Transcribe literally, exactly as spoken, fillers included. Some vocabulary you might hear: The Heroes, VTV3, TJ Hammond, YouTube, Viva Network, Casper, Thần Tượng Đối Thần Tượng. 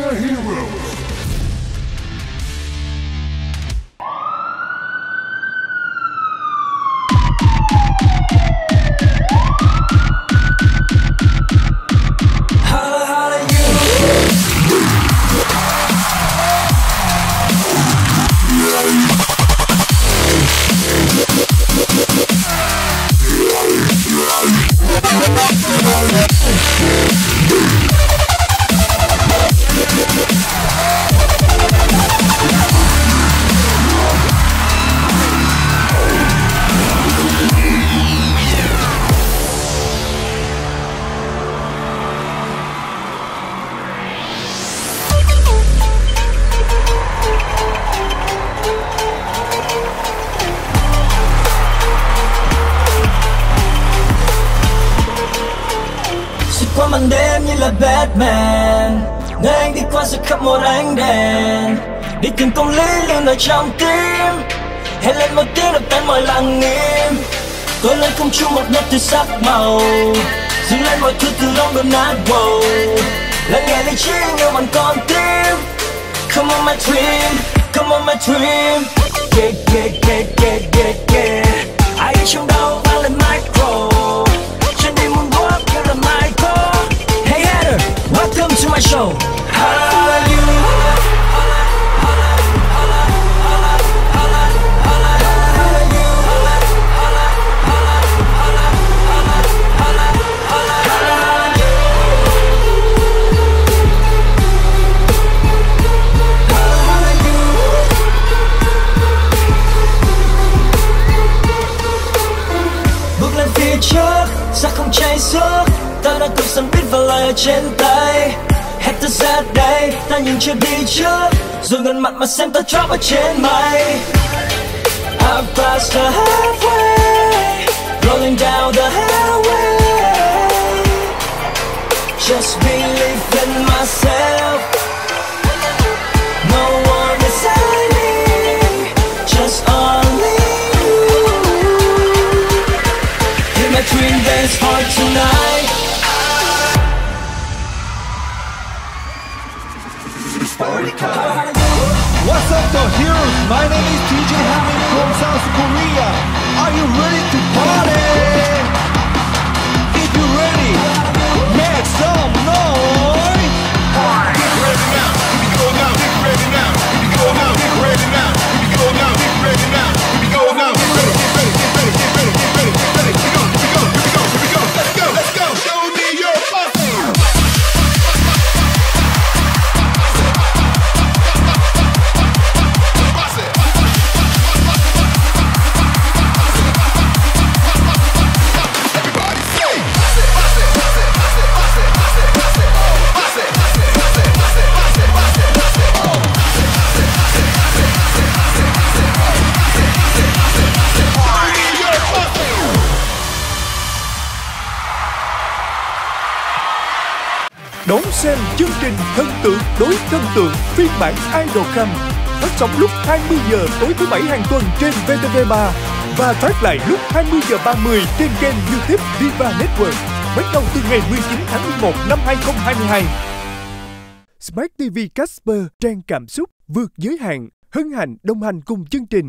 the heroes. Qua màn đêm như là Batman, anh đi qua giữa khắp một ánh đèn, đi tìm công lý luôn ở trong tim. Hẹn lên một tiếng đập tan mọi lặng im. Tôi lên không trung một nhát từ sắc màu, dừng lên mọi thứ từ long đồn nát bầu. Lắng nghe lý trí yêu bằng con tim. Come on my dream, come on my dream. Yeah yeah yeah yeah yeah yeah. Ai trong đầu vang lên micro. Trên đi muốn walk như là Michael. Welcome to my show. How are you? Trên tay hết ta ra đây, ta nhìn chưa đi trước rồi ngần mặt mà xem ta drop ở trên mây. I passed the highway, rolling down the highway, just believe in myself. No one is hiding, just only you. Hear my dream dance for tonight. What's up, the heroes? My name is T J Hammond from South Korea. Are you ready to party? If you're ready, make some noise. Get ready now, if you go now, get ready now. If you go now, get ready now. If you go now, get ready now. If you go now, get ready, get ready, get ready, get ready, get ready, get ready. Here we go, here we go, here we go, here we go. Let's go, let's go. Show me your power. Đón xem chương trình Thần tượng đối thần tượng phiên bản Idol Camp phát sóng lúc hai mươi giờ tối thứ bảy hàng tuần trên V T V ba và phát lại lúc hai mươi giờ ba mươi trên kênh YouTube Viva Network bắt đầu từ ngày mười chín tháng mười một năm hai nghìn không trăm hai mươi hai. Smart ti vi Casper trang cảm xúc vượt giới hạn hân hạnh đồng hành cùng chương trình.